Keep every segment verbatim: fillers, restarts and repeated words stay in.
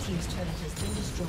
Team's turret has been destroyed.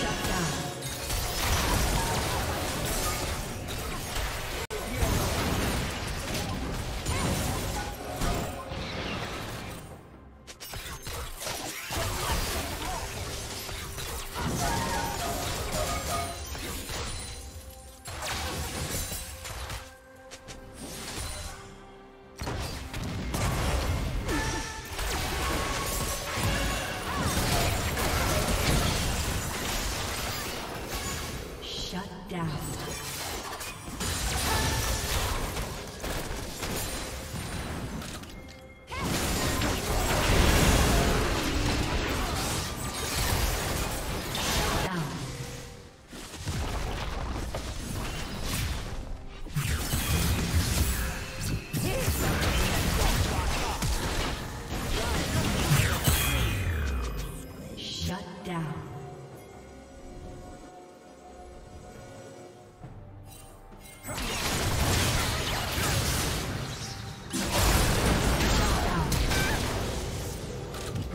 Shut down. down.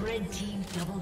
Red team double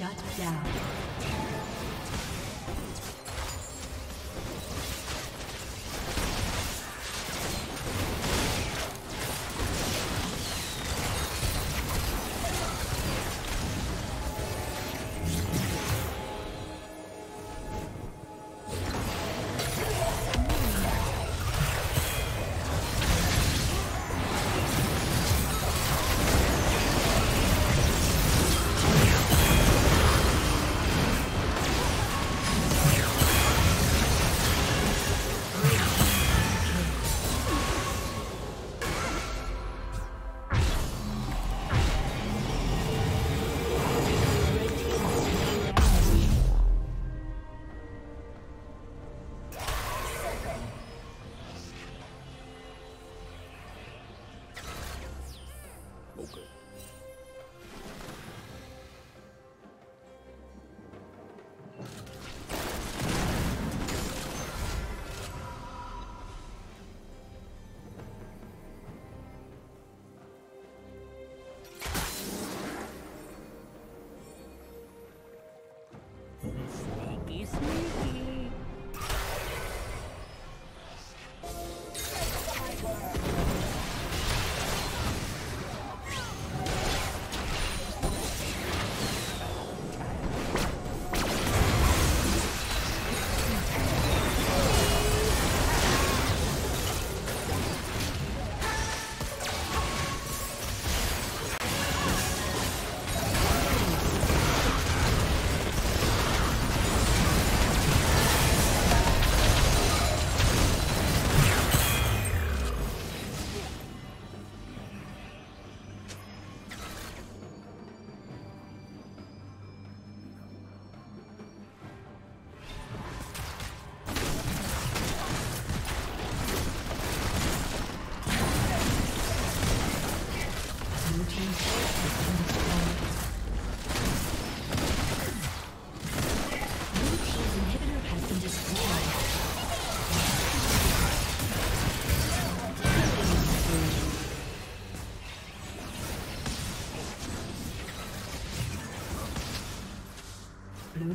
Shut down.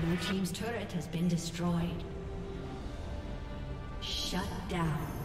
Blue team's turret has been destroyed. Shut down.